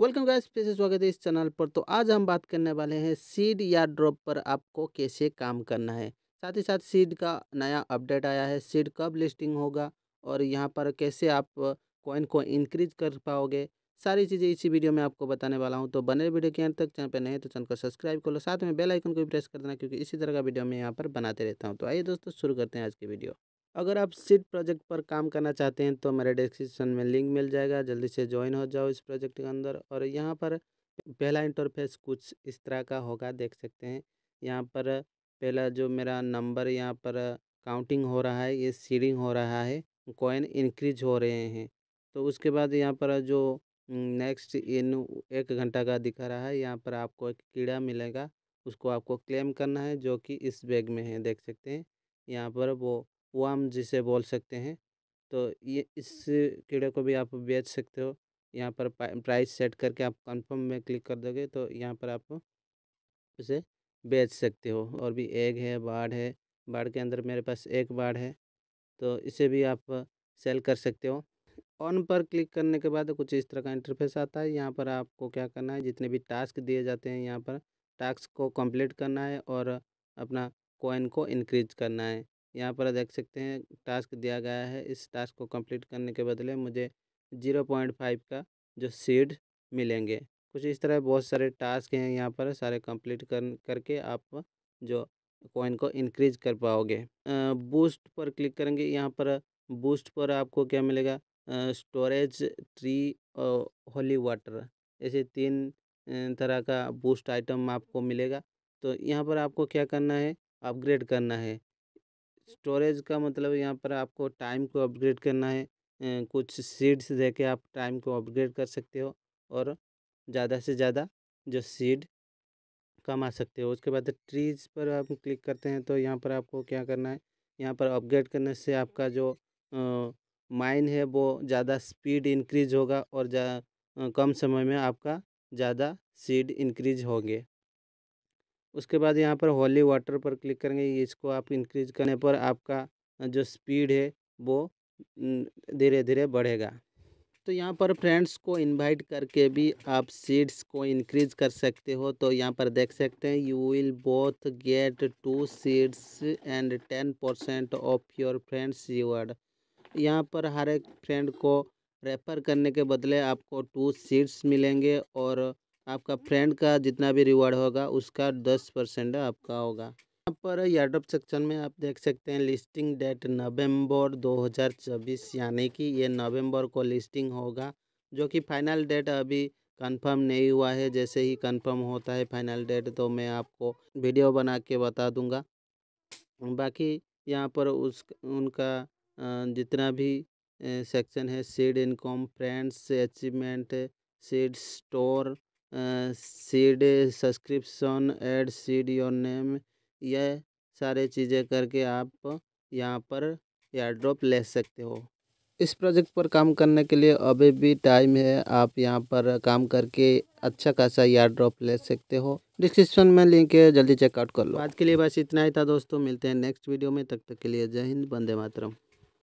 Welcome guys, फिर से स्वागत है इस चैनल पर। तो आज हम बात करने वाले हैं सीड या ड्रॉप पर आपको कैसे काम करना है। साथ ही साथ सीड का नया अपडेट आया है, सीड कब लिस्टिंग होगा और यहां पर कैसे आप कॉइन को इंक्रीज कर पाओगे, सारी चीज़ें इसी वीडियो में आपको बताने वाला हूं। तो बने वीडियो के अंत तक, चैनल पर नहीं तो चैनल को सब्सक्राइब कर लो, साथ में बेल आइकन को भी प्रेस कर देना क्योंकि इसी तरह का वीडियो मैं यहाँ पर बनाते रहता हूँ। तो आइए दोस्तों, शुरू करते हैं आज की वीडियो। अगर आप सीड प्रोजेक्ट पर काम करना चाहते हैं तो मेरे डिस्क्रिप्शन में लिंक मिल जाएगा, जल्दी से ज्वाइन हो जाओ इस प्रोजेक्ट के अंदर। और यहाँ पर पहला इंटरफेस कुछ इस तरह का होगा, देख सकते हैं। यहाँ पर पहला जो मेरा नंबर यहाँ पर काउंटिंग हो रहा है, ये सीडिंग हो रहा है, कॉइन इंक्रीज हो रहे हैं। तो उसके बाद यहाँ पर जो नेक्स्ट इन 1 घंटा का दिखा रहा है, यहाँ पर आपको एक कीड़ा मिलेगा, उसको आपको क्लेम करना है जो कि इस बैग में है, देख सकते हैं। यहाँ पर वो हम जिसे बोल सकते हैं, तो ये इस कीड़े को भी आप बेच सकते हो। यहाँ पर प्राइस सेट करके आप कंफर्म में क्लिक कर दोगे तो यहाँ पर आप उसे बेच सकते हो। और भी एग है, बाड़ है, बाड़ के अंदर मेरे पास एक बाड़ है, तो इसे भी आप सेल कर सकते हो। ऑन पर क्लिक करने के बाद कुछ इस तरह का इंटरफेस आता है। यहाँ पर आपको क्या करना है, जितने भी टास्क दिए जाते हैं यहाँ पर टास्क को कंप्लीट करना है और अपना कॉइन को इंक्रीज करना है। यहाँ पर देख सकते हैं टास्क दिया गया है, इस टास्क को कंप्लीट करने के बदले मुझे 0.5 का जो सीड मिलेंगे। कुछ इस तरह बहुत सारे टास्क हैं यहाँ पर, सारे कंप्लीट करके आप जो कॉइन को इंक्रीज कर पाओगे। बूस्ट पर क्लिक करेंगे, यहाँ पर बूस्ट पर आपको क्या मिलेगा, स्टोरेज ट्री और होली वाटर, ऐसे 3 तरह का बूस्ट आइटम आपको मिलेगा। तो यहाँ पर आपको क्या करना है, अपग्रेड करना है। स्टोरेज का मतलब यहाँ पर आपको टाइम को अपग्रेड करना है, कुछ सीड्स देके आप टाइम को अपग्रेड कर सकते हो और ज़्यादा से ज़्यादा जो सीड कमा सकते हो। उसके बाद ट्रीज पर आप क्लिक करते हैं तो यहाँ पर आपको क्या करना है, यहाँ पर अपग्रेड करने से आपका जो माइन है वो ज़्यादा स्पीड इंक्रीज होगा और कम समय में आपका ज़्यादा सीड इंक्रीज होंगे। उसके बाद यहाँ पर होली वाटर पर क्लिक करेंगे, इसको आप इंक्रीज करने पर आपका जो स्पीड है वो धीरे धीरे बढ़ेगा। तो यहाँ पर फ्रेंड्स को इनवाइट करके भी आप सीड्स को इंक्रीज कर सकते हो। तो यहाँ पर देख सकते हैं, you will both get 2 seeds and 10% of your friends reward. यहाँ पर हर एक फ्रेंड को रेफर करने के बदले आपको 2 सीड्स मिलेंगे और आपका फ्रेंड का जितना भी रिवॉर्ड होगा उसका 10% आपका होगा। यहाँ पर एयरड्रॉप सेक्शन में आप देख सकते हैं लिस्टिंग डेट नवंबर 2024, यानी कि ये नवंबर को लिस्टिंग होगा, जो कि फाइनल डेट अभी कंफर्म नहीं हुआ है। जैसे ही कंफर्म होता है फाइनल डेट तो मैं आपको वीडियो बना के बता दूंगा। बाकी यहाँ पर उनका जितना भी सेक्शन है, seed income, friends, achievement, seed store, seed subscription, add seed your name, यह सारे चीज़ें करके आप यहाँ पर एयरड्रॉप ले सकते हो। इस प्रोजेक्ट पर काम करने के लिए अभी भी टाइम है, आप यहाँ पर काम करके अच्छा खासा एयरड्रॉप ले सकते हो। डिस्क्रिप्शन में लिंक है, जल्दी चेकआउट कर लो। आज के लिए बस इतना ही था दोस्तों, मिलते हैं नेक्स्ट वीडियो में, तब तक के लिए जय हिंद, वंदे मातरम।